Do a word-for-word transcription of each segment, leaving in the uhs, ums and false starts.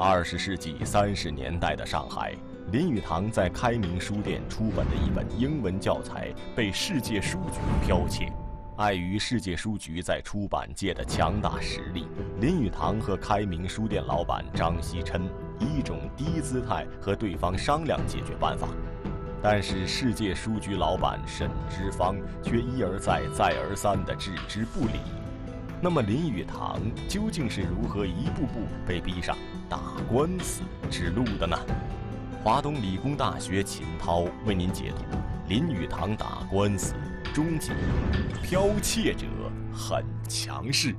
二十世纪三十年代的上海，林语堂在开明书店出版的一本英文教材被世界书局剽窃。碍于世界书局在出版界的强大实力，林语堂和开明书店老板张锡琛以一种低姿态和对方商量解决办法。但是世界书局老板沈之芳却一而再、再而三地置之不理。那么林语堂究竟是如何一步步被逼上打官司之路的呢？华东理工大学秦涛为您解读《林语堂打官司》终极，剽窃者很强势。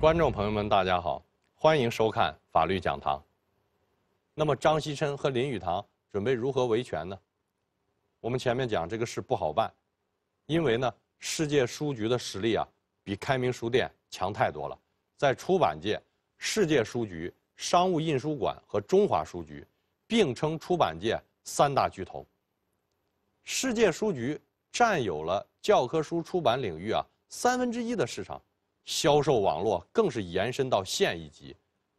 观众朋友们，大家好，欢迎收看法律讲堂。那么张锡琛和林语堂准备如何维权呢？我们前面讲这个事不好办，因为呢，世界书局的实力啊比开明书店强太多了。在出版界，世界书局、商务印书馆和中华书局并称出版界三大巨头。世界书局占有了教科书出版领域啊三分之一的市场。销售网络更是延伸到县一级，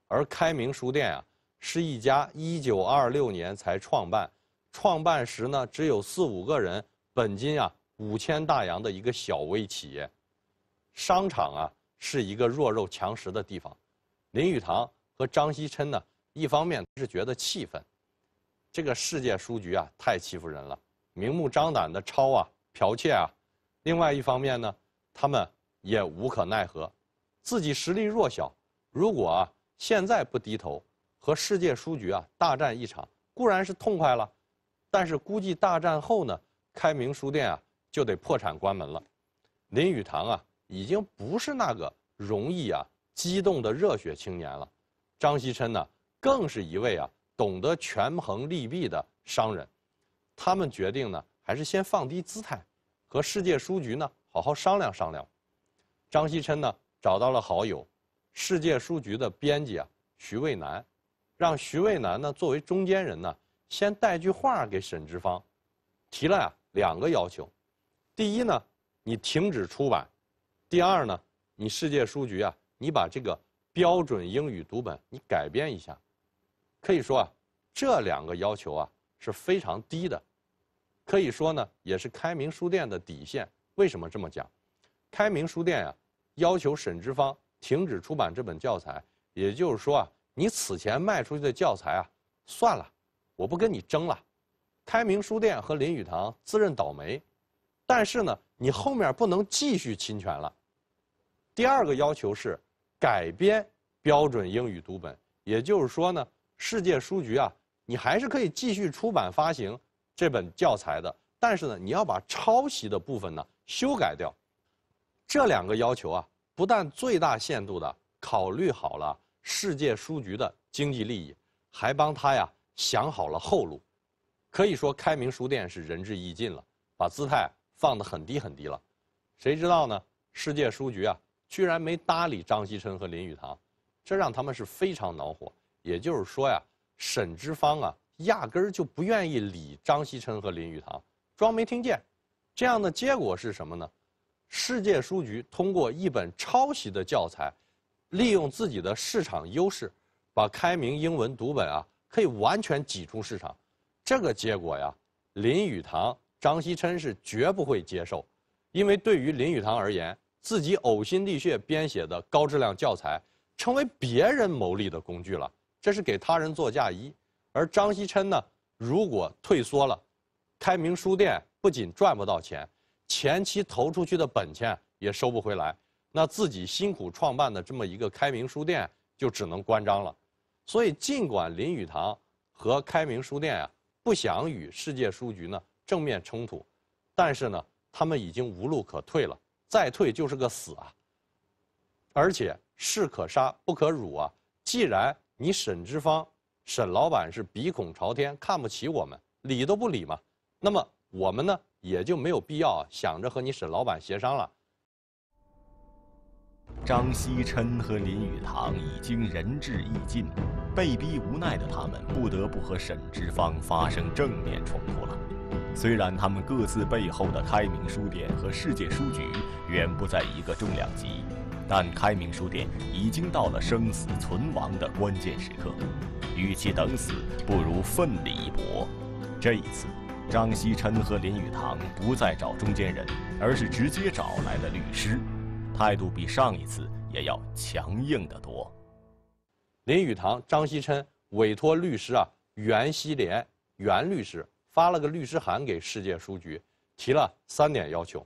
而开明书店啊，是一家一九二六年才创办，创办时呢只有四五个人，本金啊五千大洋的一个小微企业。商场啊是一个弱肉强食的地方。林语堂和张锡琛呢，一方面是觉得气愤，这个世界书局啊太欺负人了，明目张胆的抄啊剽窃啊；另外一方面呢，他们也无可奈何，自己实力弱小，如果啊现在不低头和世界书局啊大战一场，固然是痛快了，但是估计大战后呢，开明书店啊就得破产关门了。林语堂啊已经不是那个容易啊激动的热血青年了，张锡琛呢更是一位啊懂得权衡利弊的商人。他们决定呢还是先放低姿态，和世界书局呢好好商量商量。张锡琛呢找到了好友，世界书局的编辑啊徐渭南，让徐渭南呢作为中间人呢，先带句话给沈之芳，提了啊两个要求：第一呢，你停止出版；第二呢，你世界书局啊，你把这个标准英语读本你改编一下。可以说啊，这两个要求啊是非常低的，可以说呢也是开明书店的底线。为什么这么讲？开明书店啊要求沈之芳停止出版这本教材，也就是说啊，你此前卖出去的教材啊，算了，我不跟你争了。开明书店和林语堂自认倒霉，但是呢，你后面不能继续侵权了。第二个要求是改编标准英语读本，也就是说呢，世界书局啊，你还是可以继续出版发行这本教材的，但是呢，你要把抄袭的部分呢修改掉。这两个要求啊，不但最大限度地考虑好了世界书局的经济利益，还帮他呀想好了后路。可以说开明书店是仁至义尽了，把姿态放得很低很低了。谁知道呢？世界书局啊，居然没搭理张锡琛和林语堂，这让他们是非常恼火。也就是说呀，沈之芳啊，压根儿就不愿意理张锡琛和林语堂，装没听见。这样的结果是什么呢？世界书局通过一本抄袭的教材，利用自己的市场优势，把开明英文读本啊可以完全挤出市场。这个结果呀，林语堂、张锡琛是绝不会接受，因为对于林语堂而言，自己呕心沥血编写的高质量教材，成为别人谋利的工具了，这是给他人做嫁衣。而张锡琛呢，如果退缩了，开明书店不仅赚不到钱，前期投出去的本钱也收不回来，那自己辛苦创办的这么一个开明书店就只能关张了。所以，尽管林语堂和开明书店呀、啊、不想与世界书局呢正面冲突，但是呢，他们已经无路可退了。 再退就是个死啊！而且士可杀不可辱啊！既然你沈之芳、沈老板是鼻孔朝天，看不起我们，理都不理嘛，那么我们呢也就没有必要想着和你沈老板协商了。张锡琛和林语堂已经仁至义尽，被逼无奈的他们不得不和沈之芳发生正面冲突了。 虽然他们各自背后的开明书店和世界书局远不在一个重量级，但开明书店已经到了生死存亡的关键时刻，与其等死，不如奋力一搏。这一次，张锡琛和林语堂不再找中间人，而是直接找来了律师，态度比上一次也要强硬得多。林语堂、张锡琛委托律师啊，袁希濂、袁律师。 发了个律师函给世界书局，提了三点要求：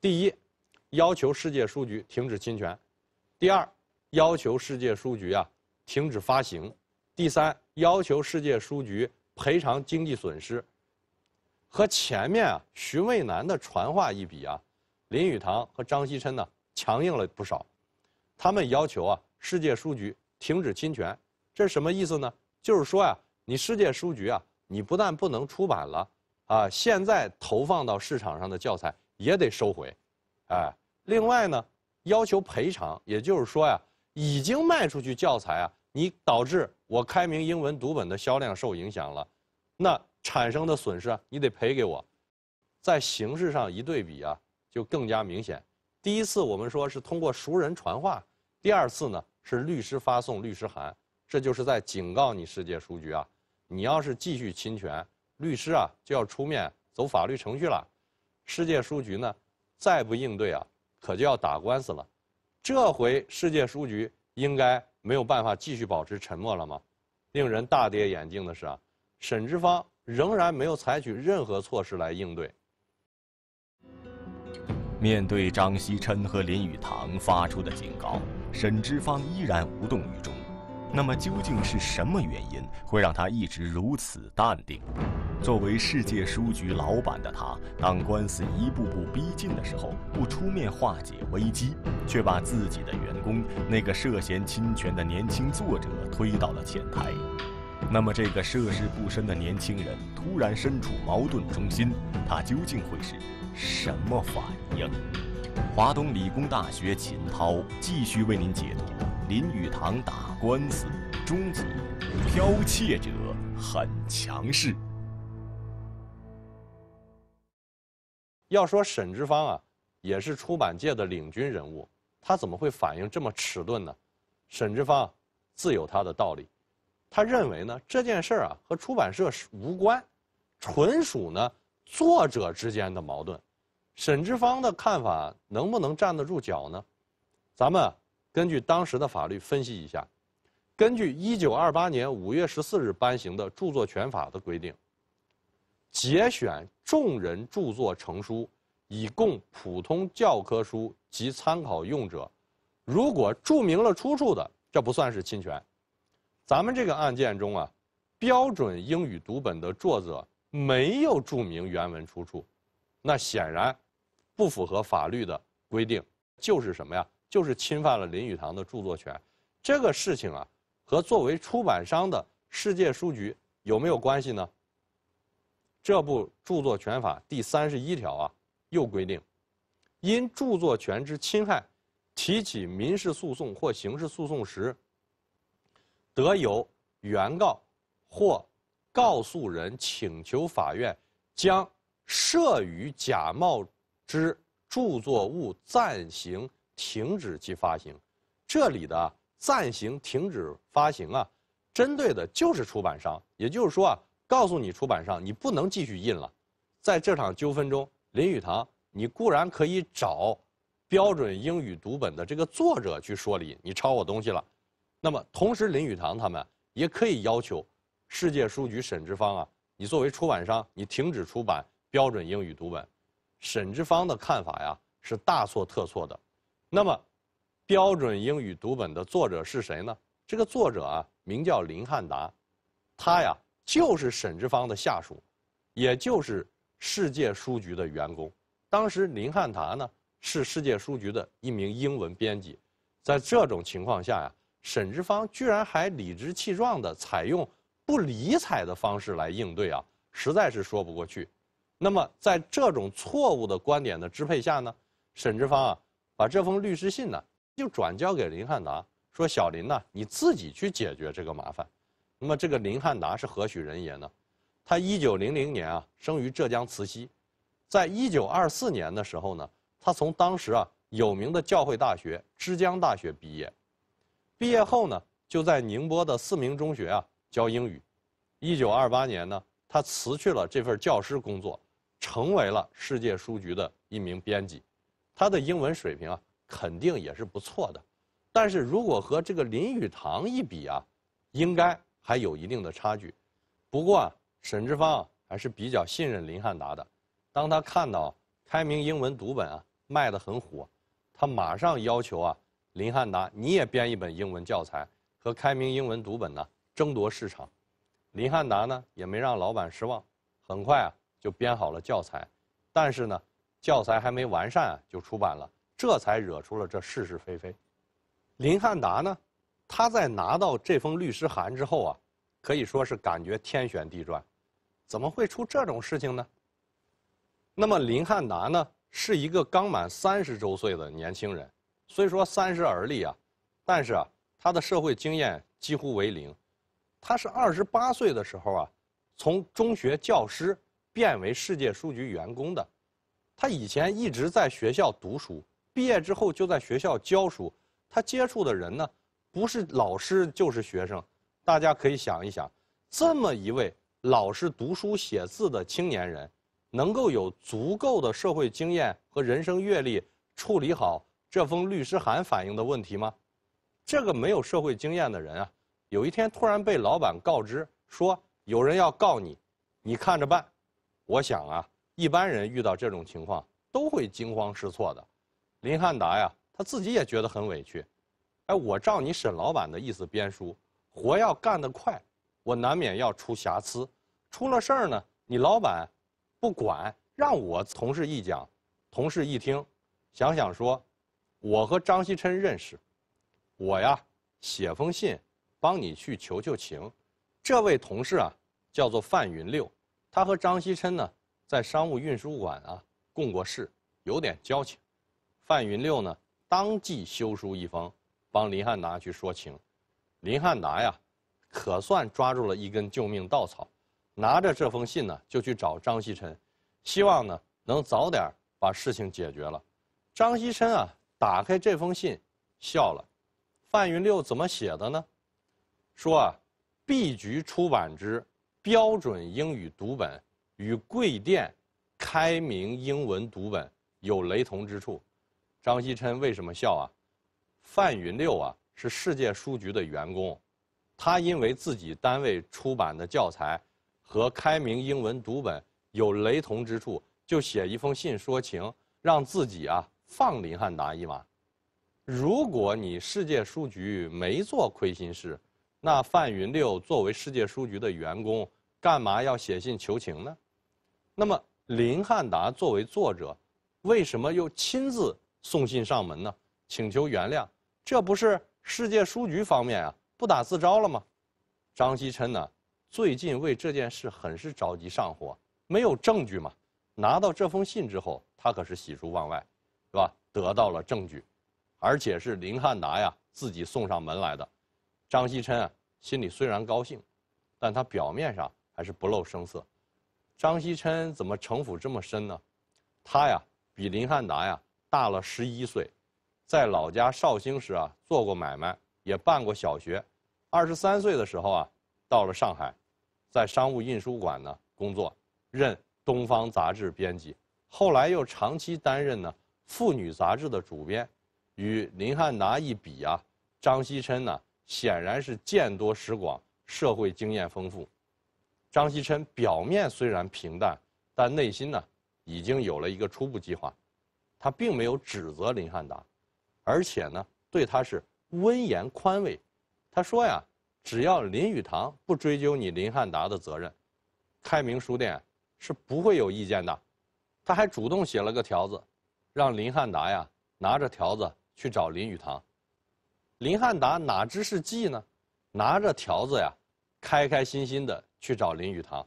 第一，要求世界书局停止侵权；第二，要求世界书局啊停止发行；第三，要求世界书局赔偿经济损失。和前面啊徐渭南的传话一比啊，林语堂和张锡琛呢强硬了不少。他们要求啊世界书局停止侵权，这是什么意思呢？就是说呀、啊，你世界书局啊。 你不但不能出版了，啊，现在投放到市场上的教材也得收回，哎，另外呢，要求赔偿，也就是说呀，已经卖出去教材啊，你导致我开明英文读本的销量受影响了，那产生的损失啊，你得赔给我。在形式上一对比啊，就更加明显。第一次我们说是通过熟人传话，第二次呢是律师发送律师函，这就是在警告你世界书局啊。 你要是继续侵权，律师啊就要出面走法律程序了。世界书局呢，再不应对啊，可就要打官司了。这回世界书局应该没有办法继续保持沉默了吗？令人大跌眼镜的是啊，沈之芳仍然没有采取任何措施来应对。面对张锡琛和林语堂发出的警告，沈之芳依然无动于衷。 那么究竟是什么原因会让他一直如此淡定？作为世界书局老板的他，当官司一步步逼近的时候，不出面化解危机，却把自己的员工那个涉嫌侵权的年轻作者推到了前台。那么这个涉世不深的年轻人突然身处矛盾中心，他究竟会是什么反应？华东理工大学秦涛继续为您解读。 林语堂打官司，终极剽窃者很强势。要说沈之芳啊，也是出版界的领军人物，他怎么会反应这么迟钝呢？沈之芳自有他的道理，他认为呢这件事儿啊和出版社无关，纯属呢作者之间的矛盾。沈之芳的看法能不能站得住脚呢？咱们。 根据当时的法律分析一下，根据一九二八年五月十四日颁行的著作权法的规定，节选众人著作成书，以供普通教科书及参考用者，如果注明了出处的，这不算是侵权。咱们这个案件中啊，标准英语读本的作者没有注明原文出处，那显然不符合法律的规定，就是什么呀？ 就是侵犯了林语堂的著作权，这个事情啊，和作为出版商的世界书局有没有关系呢？这部著作权法第三十一条啊，又规定，因著作权之侵害，提起民事诉讼或刑事诉讼时，得由原告或告诉人请求法院将涉与假冒之著作物暂行。 停止其发行，这里的暂行、停止发行啊，针对的就是出版商。也就是说啊，告诉你出版商，你不能继续印了。在这场纠纷中，林语堂你固然可以找标准英语读本的这个作者去说理，你抄我东西了。那么，同时林语堂他们也可以要求世界书局沈之芳啊，你作为出版商，你停止出版标准英语读本。沈之芳的看法呀是大错特错的。那么，标准英语读本的作者是谁呢？这个作者啊名叫林汉达，他呀就是沈之芳的下属，也就是世界书局的员工。当时林汉达呢，是世界书局的一名英文编辑，在这种情况下呀，沈之芳居然还理直气壮地采用不理睬的方式来应对啊，实在是说不过去。那么在这种错误的观点的支配下呢，沈之芳啊把这封律师信呢就转交给林汉达，说小林呢你自己去解决这个麻烦。那么这个林汉达是何许人也呢？他一九零零年啊生于浙江慈溪，在一九二四年的时候呢，他从当时啊有名的教会大学之江大学毕业，毕业后呢，就在宁波的四明中学啊教英语。一九二八年呢，他辞去了这份教师工作，成为了世界书局的一名编辑。他的英文水平啊，肯定也是不错的，但是如果和这个林语堂一比啊，应该还有一定的差距。不过啊，沈之芳啊还是比较信任林汉达的。当他看到开明英文读本啊卖得很火，他马上要求啊林汉达你也编一本英文教材和开明英文读本呢争夺市场。林汉达呢也没让老板失望，很快啊就编好了教材，但是呢教材还没完善啊就出版了，这才惹出了这是是非非。林汉达呢，他在拿到这封律师函之后啊，可以说是感觉天旋地转，怎么会出这种事情呢？那么林汉达呢是一个刚满三十周岁的年轻人，虽说三十而立啊，但是啊他的社会经验几乎为零。他是二十八岁的时候啊，从中学教师变为世界书局员工的。他以前一直在学校读书，毕业之后就在学校教书。他接触的人呢，不是老师就是学生。大家可以想一想，这么一位老是读书写字的青年人，能够有足够的社会经验和人生阅历处理好这封律师函反映的问题吗？这个没有社会经验的人啊，有一天突然被老板告知说有人要告你，你看着办。我想啊，一般人遇到这种情况都会惊慌失措的。林汉达呀，他自己也觉得很委屈。哎，我照你沈老板的意思编书，活要干得快，我难免要出瑕疵，出了事儿呢，你老板不管，让我同事一讲，同事一听，想想说我和张锡琛认识，我呀写封信帮你去求求情。这位同事啊叫做范云六，他和张锡琛呢在商务运输馆啊共过事，有点交情。范云六呢当即修书一封帮林汉达去说情。林汉达呀可算抓住了一根救命稻草，拿着这封信呢就去找张锡琛，希望呢能早点把事情解决了。张锡琛啊打开这封信笑了。范云六怎么写的呢？说啊，毕局出版之标准英语读本与贵店开明英文读本有雷同之处。张锡琛为什么笑啊？范云六啊是世界书局的员工，他因为自己单位出版的教材和开明英文读本有雷同之处，就写一封信说情，让自己啊放林汉达一马。如果你世界书局没做亏心事，那范云六作为世界书局的员工，干嘛要写信求情呢？那么林汉达作为作者，为什么又亲自送信上门呢？请求原谅，这不是世界书局方面啊不打自招了吗？张锡琛呢，最近为这件事很是着急上火，没有证据嘛。拿到这封信之后，他可是喜出望外。是吧？得到了证据，而且是林汉达呀自己送上门来的。张锡琛啊，心里虽然高兴，但他表面上还是不露声色。张锡琛怎么城府这么深呢？他呀比林汉达呀大了十一岁，在老家绍兴时啊做过买卖，也办过小学。二十三岁的时候啊到了上海，在商务印书馆呢工作，任《东方杂志》编辑，后来又长期担任呢。妇女杂志的主编，与林汉拿一比啊，张锡琛呢、啊、显然是见多识广，社会经验丰富。张锡琛表面虽然平淡，但内心呢已经有了一个初步计划。他并没有指责林汉达，而且呢对他是温言宽慰。他说呀，只要林语堂不追究你林汉达的责任，开明书店是不会有意见的。他还主动写了个条子，让林汉达呀拿着条子去找林语堂。林汉达哪知是计呢？拿着条子呀，开开心心的去找林语堂。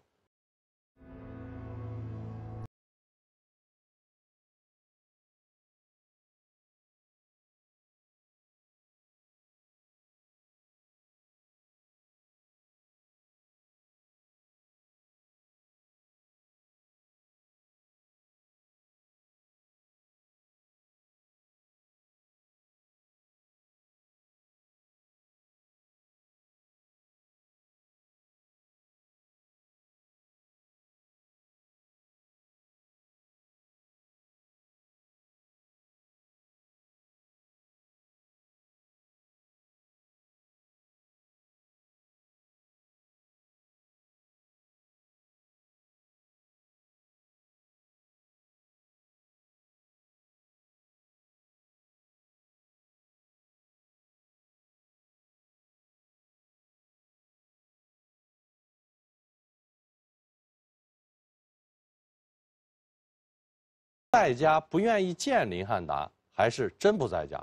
在家不愿意见林汉达，还是真不在家。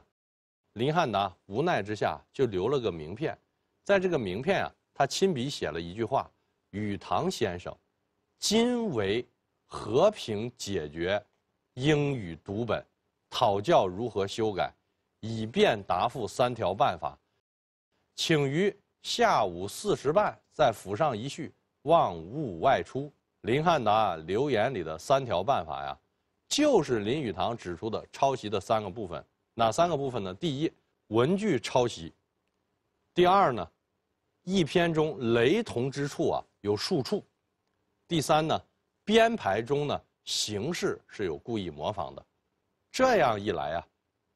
林汉达无奈之下就留了个名片，在这个名片啊，他亲笔写了一句话：“语堂先生，今为和平解决英语读本，讨教如何修改，以便答复三条办法，请于下午四时半再附上一序，望勿外出。”林汉达留言里的三条办法呀，就是林语堂指出的抄袭的三个部分。哪三个部分呢？第一，文句抄袭；第二呢，一篇中雷同之处啊有数处；第三呢，编排中呢形式是有故意模仿的。这样一来啊，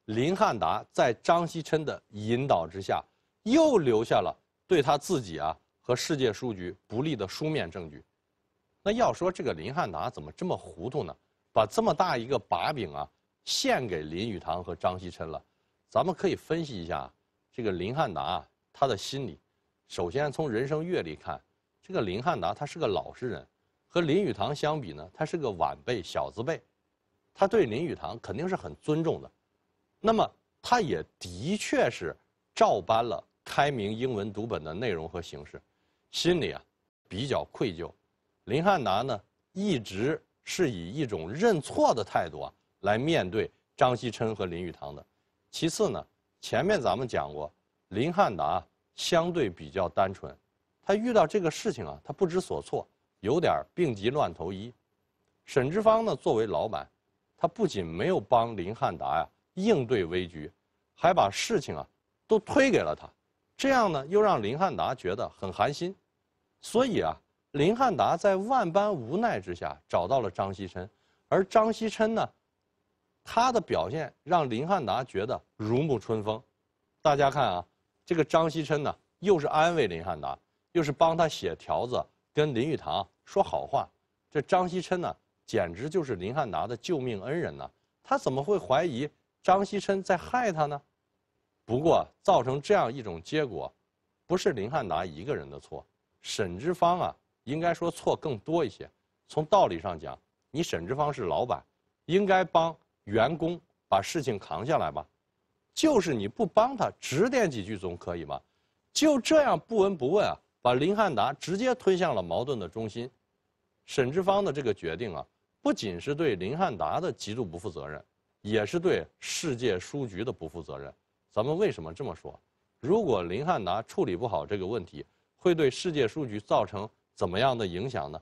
林汉达在张锡琛的引导之下，又留下了对他自己啊和世界书局不利的书面证据。那要说这个林汉达怎么这么糊涂呢？把这么大一个把柄啊，献给林语堂和张锡琛了。咱们可以分析一下这个林汉达他的心理。首先从人生阅历看，这个林汉达他是个老实人，和林语堂相比呢，他是个晚辈小字辈。他对林语堂肯定是很尊重的。那么他也的确是照搬了开明英文读本的内容和形式，心里啊比较愧疚。林汉达呢一直是以一种认错的态度啊来面对张锡琛和林语堂的。其次呢，前面咱们讲过，林汉达相对比较单纯，他遇到这个事情啊，他不知所措，有点病急乱投医。沈之芳呢，作为老板，他不仅没有帮林汉达呀、啊、应对危局，还把事情啊都推给了他，这样呢又让林汉达觉得很寒心。所以啊，林汉达在万般无奈之下找到了张锡琛，而张锡琛呢，他的表现让林汉达觉得如沐春风。大家看啊，这个张锡琛呢，又是安慰林汉达，又是帮他写条子，跟林语堂说好话。这张锡琛呢，简直就是林汉达的救命恩人呢、啊，他怎么会怀疑张锡琛在害他呢？不过造成这样一种结果，不是林汉达一个人的错，沈之芳啊，应该说错更多一些。从道理上讲，你沈之芳是老板，应该帮员工把事情扛下来吧，就是你不帮他指点几句总可以吧。就这样不闻不问啊，把林汉达直接推向了矛盾的中心。沈之芳的这个决定啊，不仅是对林汉达的极度不负责任，也是对世界书局的不负责任。咱们为什么这么说？如果林汉达处理不好这个问题，会对世界书局造成怎么样的影响呢？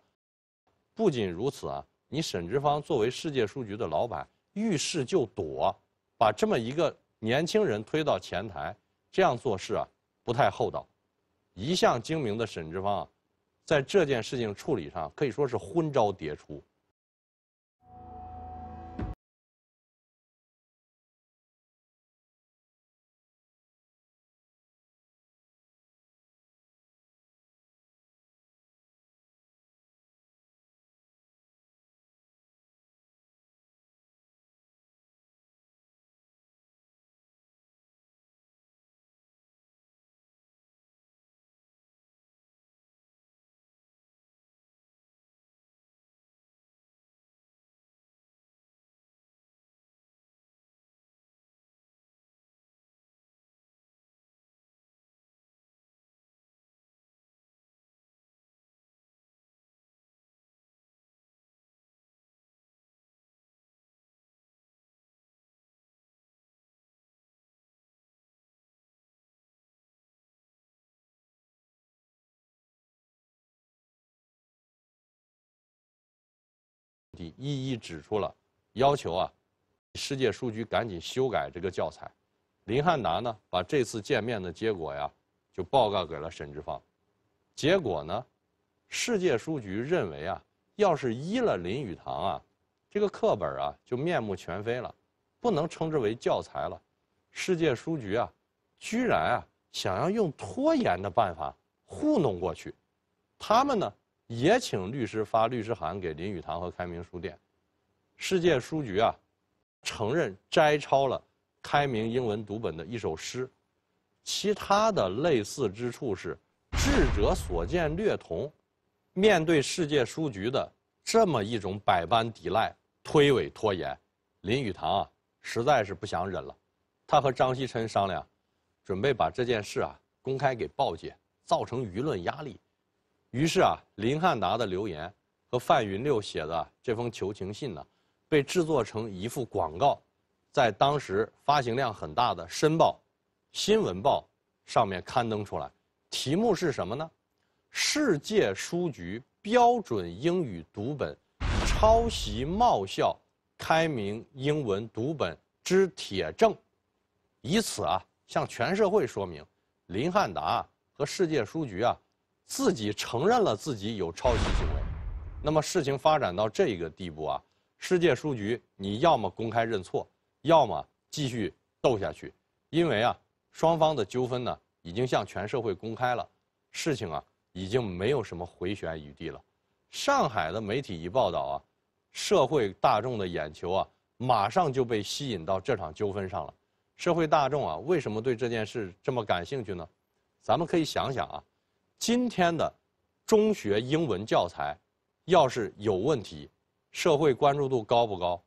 不仅如此啊，你沈之芳作为世界书局的老板，遇事就躲，把这么一个年轻人推到前台，这样做事啊不太厚道。一向精明的沈之芳啊，在这件事情处理上可以说是昏招迭出。一一指出了，要求啊，世界书局赶紧修改这个教材。林汉达呢，把这次见面的结果呀，就报告给了沈之芳。结果呢，世界书局认为啊，要是依了林语堂啊，这个课本啊就面目全非了，不能称之为教材了。世界书局啊，居然啊想要用拖延的办法糊弄过去，他们呢？ 也请律师发律师函给林语堂和开明书店。世界书局啊，承认摘抄了开明英文读本的一首诗，其他的类似之处是智者所见略同。面对世界书局的这么一种百般抵赖、推诿、拖延，林语堂啊实在是不想忍了，他和张锡琛商量，准备把这件事啊公开给报界，造成舆论压力。 于是啊，林汉达的留言和范云六写的这封求情信呢，被制作成一幅广告，在当时发行量很大的《申报》《新闻报》上面刊登出来。题目是什么呢？世界书局标准英语读本抄袭冒效开明英文读本之铁证，以此啊向全社会说明，林汉达和世界书局啊。 自己承认了自己有抄袭行为，那么事情发展到这个地步啊，世界书局你要么公开认错，要么继续斗下去，因为啊双方的纠纷呢已经向全社会公开了，事情啊已经没有什么回旋余地了。上海的媒体一报道啊，社会大众的眼球啊马上就被吸引到这场纠纷上了。社会大众啊为什么对这件事这么感兴趣呢？咱们可以想想啊。 今天的中学英文教材要是有问题，社会关注度高不高？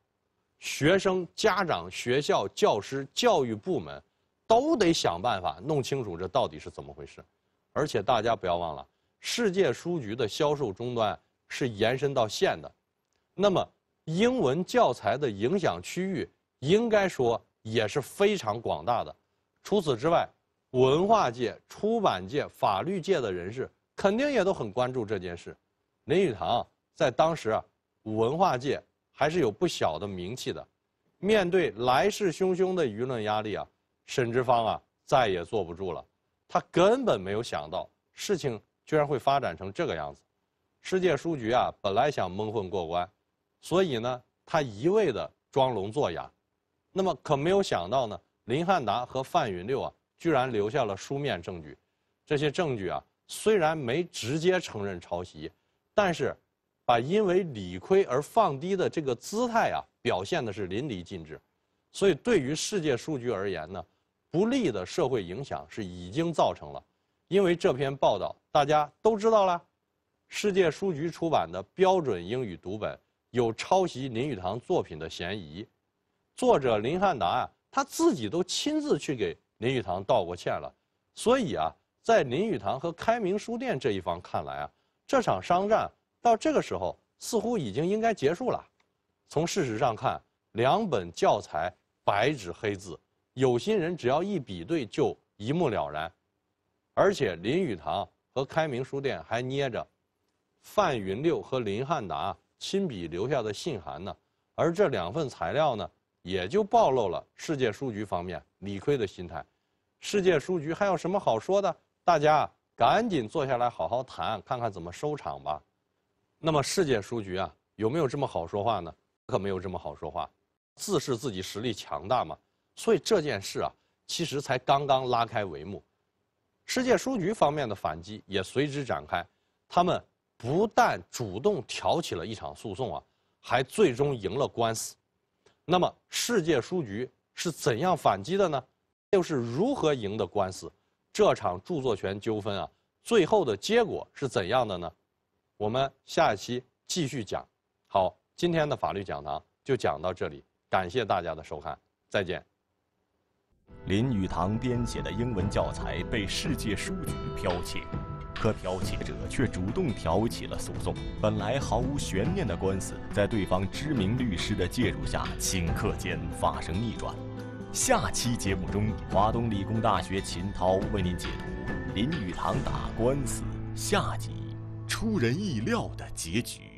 学生、家长、学校、教师、教育部门都得想办法弄清楚这到底是怎么回事。而且大家不要忘了，世界书局的销售终端是延伸到县的，那么英文教材的影响区域应该说也是非常广大的。除此之外， 文化界、出版界、法律界的人士肯定也都很关注这件事。林语堂在当时啊，文化界还是有不小的名气的。面对来势汹汹的舆论压力啊，沈之芳啊再也坐不住了。他根本没有想到事情居然会发展成这个样子。世界书局啊本来想蒙混过关，所以呢他一味的装聋作哑。那么可没有想到呢，林汉达和范云六啊。 居然留下了书面证据，这些证据啊，虽然没直接承认抄袭，但是，把因为理亏而放低的这个姿态啊，表现的是淋漓尽致。所以，对于世界书局而言呢，不利的社会影响是已经造成了。因为这篇报道大家都知道了，世界书局出版的标准英语读本有抄袭林语堂作品的嫌疑，作者林汉达啊，他自己都亲自去给 林语堂道过歉了，所以啊，在林语堂和开明书店这一方看来啊，这场商战到这个时候似乎已经应该结束了。从事实上看，两本教材白纸黑字，有心人只要一比对就一目了然。而且林语堂和开明书店还捏着范云六和林汉达亲笔留下的信函呢，而这两份材料呢， 也就暴露了世界书局方面理亏的心态，世界书局还有什么好说的？大家赶紧坐下来好好谈，看看怎么收场吧。那么世界书局啊，有没有这么好说话呢？可没有这么好说话，自恃自己实力强大嘛。所以这件事啊，其实才刚刚拉开帷幕，世界书局方面的反击也随之展开。他们不但主动挑起了一场诉讼啊，还最终赢了官司。 那么，世界书局是怎样反击的呢？又是如何赢的官司？这场著作权纠纷啊，最后的结果是怎样的呢？我们下一期继续讲。好，今天的法律讲堂就讲到这里，感谢大家的收看，再见。林语堂编写的英文教材被世界书局剽窃，可剽窃者却主动挑起了诉讼。本来毫无悬念的官司，在对方知名律师的介入下，顷刻间发生逆转。下期节目中，华东理工大学秦涛为您解读林语堂打官司下集，出人意料的结局。